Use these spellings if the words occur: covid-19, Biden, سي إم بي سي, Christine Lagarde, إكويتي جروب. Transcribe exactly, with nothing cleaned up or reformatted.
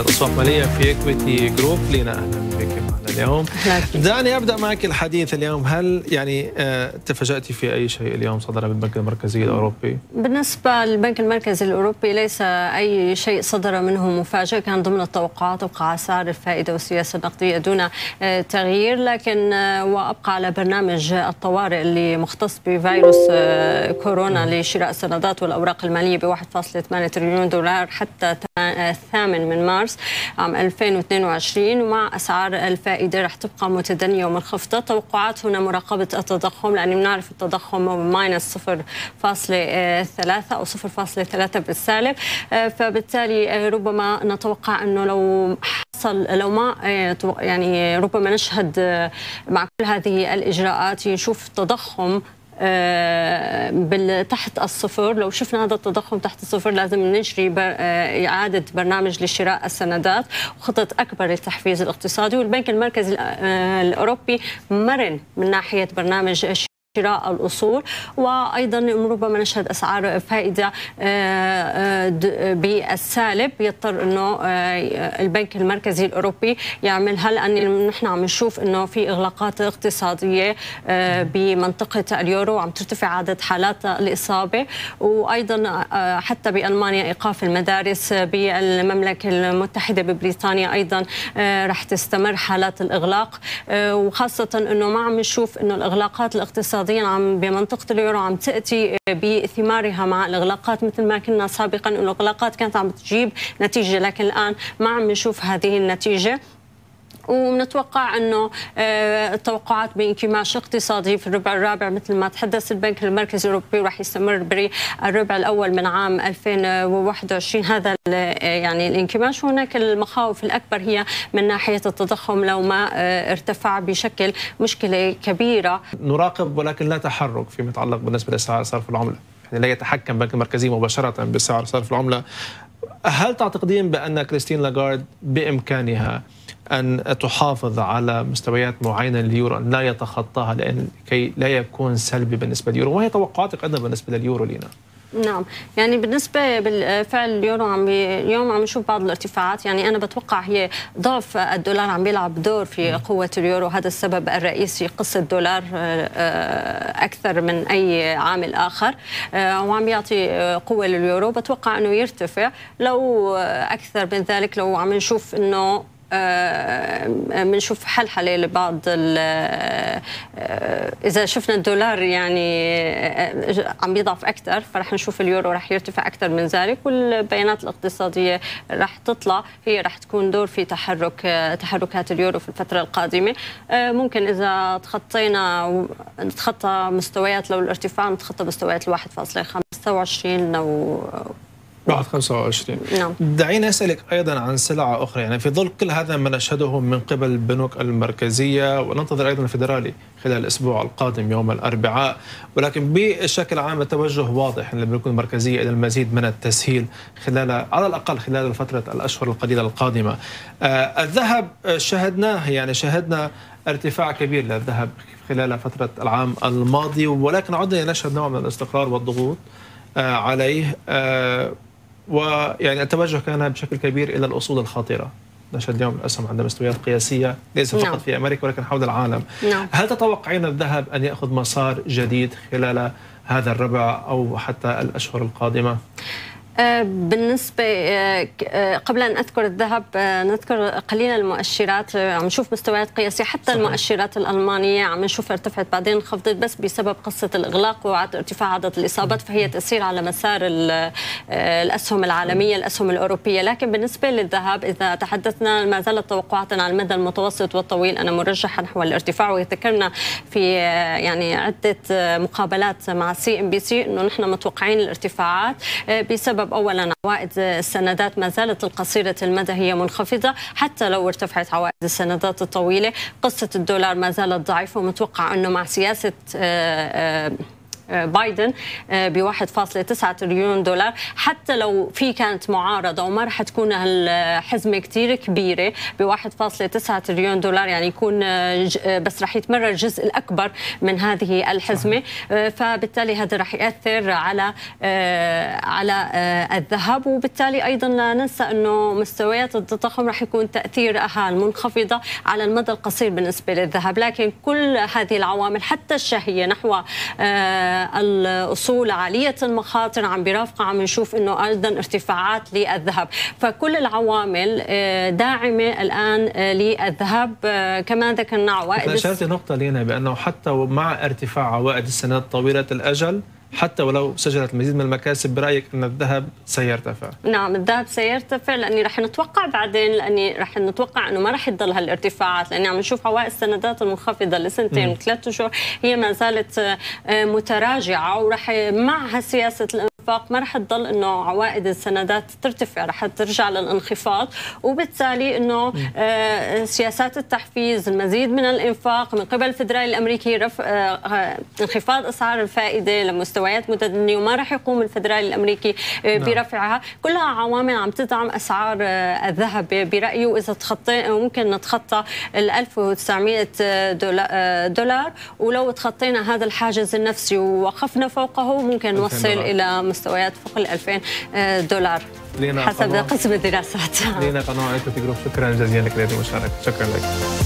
الأسواق المالية في إكويتي جروب. لينا أهلا بك معنا اليوم. دعني أبدأ معك الحديث اليوم. هل يعني تفاجأتي في أي شيء اليوم صدر من البنك المركزي الأوروبي؟ بالنسبة للبنك المركزي الأوروبي ليس أي شيء صدر منه مفاجئ، كان ضمن التوقعات. وقع سعر الفائدة والسياسة النقدية دون تغيير، لكن وأبقى على برنامج الطوارئ اللي مختص بفيروس كورونا لشراء السندات والأوراق المالية ب واحد فاصلة ثمانية تريليون دولار حتى الثامن من مارس عام ألفين واثنين وعشرين، ومع أسعار الفائدة رح تبقى متدنية ومنخفضة. توقعات هنا مراقبة التضخم، لأن بنعرف التضخم هو ماينس صفر فاصلة ثلاثة أو صفر فاصلة ثلاثة بالسالب، فبالتالي ربما نتوقع أنه لو لو ما يعني ربما نشهد مع كل هذه الإجراءات نشوف تضخم تحت الصفر. لو شفنا هذا التضخم تحت الصفر لازم نجري إعادة برنامج لشراء السندات وخطط أكبر للتحفيز الاقتصادي. والبنك المركزي الأوروبي مرن من ناحية برنامج شراء الأصول، وأيضا ربما نشهد أسعار فائدة بالسالب. يضطر أنه البنك المركزي الأوروبي يعملها، لأن نحن عم نشوف أنه في إغلاقات اقتصادية بمنطقة اليورو وعم ترتفع عدد حالات الإصابة، وأيضا حتى بألمانيا إيقاف المدارس، بالمملكة المتحدة ببريطانيا أيضا رح تستمر حالات الإغلاق، وخاصة أنه ما عم نشوف أنه الإغلاقات الاقتصادية عم بمنطقة اليورو عم تأتي بثمارها مع الإغلاقات. مثل ما كنا سابقا الإغلاقات كانت عم تجيب نتيجة، لكن الآن ما عم نشوف هذه النتيجة. ونتوقع أنه التوقعات بانكماش اقتصادي في الربع الرابع مثل ما تحدث البنك المركزي الأوروبي راح يستمر بالربع الأول من عام ألفين وواحد وعشرين هذا يعني الانكماش. وهناك المخاوف الأكبر هي من ناحية التضخم لو ما ارتفع بشكل مشكلة كبيرة. نراقب ولكن لا تحرك فيما يتعلق بالنسبة لسعر صرف العملة، يعني لا يتحكم البنك المركزي مباشرة بسعر صرف العملة. هل تعتقدين بأن كريستين لاغارد بإمكانها أن تحافظ على مستويات معينة لليورو، أن لا يتخطاها لأن كي لا يكون سلبي بالنسبة لليورو؟ وهي توقعاتك أيضا بالنسبة لليورو لينا؟ نعم، يعني بالنسبة بالفعل اليورو عم اليوم عم نشوف بعض الارتفاعات. يعني أنا بتوقع هي ضعف الدولار عم بيلعب دور في قوة اليورو، هذا السبب الرئيسي. قص الدولار أكثر من أي عامل آخر وعم يعطي قوة لليورو. بتوقع أنه يرتفع لو أكثر من ذلك، لو عم نشوف أنه بنشوف حلحله لبعض. اذا شفنا الدولار يعني عم بيضعف اكثر فرح نشوف اليورو رح يرتفع اكثر من ذلك، والبيانات الاقتصاديه رح تطلع هي رح تكون دور في تحرك تحركات اليورو في الفتره القادمه. ممكن اذا تخطينا نتخطى مستويات، لو الارتفاع نتخطى مستويات ال واحد فاصلة خمسة وعشرين او بعد خمسة وعشرين. نعم. دعيني أسألك أيضا عن سلعة أخرى، يعني في ظل كل هذا ما نشهده من قبل البنوك المركزية وننتظر أيضا الفيدرالي خلال الأسبوع القادم يوم الأربعاء، ولكن بشكل عام التوجه واضح للبنوك المركزية إلى المزيد من التسهيل خلال على الأقل خلال فترة الأشهر القليلة القادمة. آه الذهب شهدناه، يعني شهدنا ارتفاع كبير للذهب خلال فترة العام الماضي، ولكن عدنا نشهد نوع من الاستقرار والضغوط آه عليه. آه ويعني التوجه كان بشكل كبير الى الاصول الخطيره. نشهد اليوم الاسهم عندها مستويات قياسيه ليس فقط no. في امريكا ولكن حول العالم. no. هل تتوقعين الذهب ان ياخذ مسار جديد خلال هذا الربع او حتى الاشهر القادمه؟ بالنسبة قبل أن أذكر الذهب نذكر قليلا المؤشرات. عم نشوف مستويات قياسية حتى صحيح. المؤشرات الألمانية عم نشوفها ارتفعت بعدين انخفضت بس بسبب قصة الإغلاق وارتفاع عدد الإصابات، فهي تأثير على مسار الأسهم العالمية الأسهم الأوروبية. لكن بالنسبة للذهب إذا تحدثنا ما زالت توقعاتنا على المدى المتوسط والطويل أنا مرجحة نحو الارتفاع، وذكرنا في يعني عدة مقابلات مع سي إم بي سي إنه نحن متوقعين الارتفاعات بسبب أولا عوائد السندات ما زالت القصيرة المدى هي منخفضة حتى لو ارتفعت عوائد السندات الطويلة. قصة الدولار ما زالت ضعيفة، ومتوقع أنه مع سياسة بايدن ب واحد فاصلة تسعة تريليون دولار، حتى لو في كانت معارضة وما رح تكون هالحزمة كتير كبيرة ب واحد فاصلة تسعة تريليون دولار، يعني يكون بس رح يتمرر الجزء الأكبر من هذه الحزمة، فبالتالي هذا رح يأثر على على الذهب، وبالتالي أيضا لا ننسى أنه مستويات التضخم رح يكون تأثيرها منخفضة على المدى القصير بالنسبة للذهب، لكن كل هذه العوامل حتى الشهية نحو الأصول عالية المخاطر عم برافقة، عم نشوف أنه أيضا ارتفاعات للذهب، فكل العوامل داعمة الآن للذهب. كمان ذكرنا عوائد، أشرت نقطة لينا بأنه حتى مع ارتفاع عوائد السنوات طويلة الأجل، حتى ولو سجلت المزيد من المكاسب، برأيك أن الذهب سيرتفع؟ نعم، الذهب سيرتفع لأني رح نتوقع بعدين، لأني رح نتوقع أنه ما رح تضل هالارتفاعات، لأني عم نشوف عوائد السندات المنخفضة لسنتين وثلاث أشهر هي ما زالت متراجعة، ورح مع سياسة ما رح تضل انه عوائد السندات ترتفع، رح ترجع للانخفاض، وبالتالي انه سياسات التحفيز، المزيد من الانفاق من قبل الفدرالي الامريكي، رفع انخفاض اسعار الفائده لمستويات متدنيه، وما رح يقوم الفدرالي الامريكي برفعها، كلها عوامل عم تدعم اسعار الذهب برايي، واذا تخطي ممكن نتخطى ال ألف وتسعمئة دولار، ولو تخطينا هذا الحاجز النفسي ووقفنا فوقه ممكن نوصل الى مستويات فوق ال ألفين دولار حسب قسم الدراسات. لينا قناعة تجربة، شكرا جزيلا لك لهذه المشاركة، شكرا لك.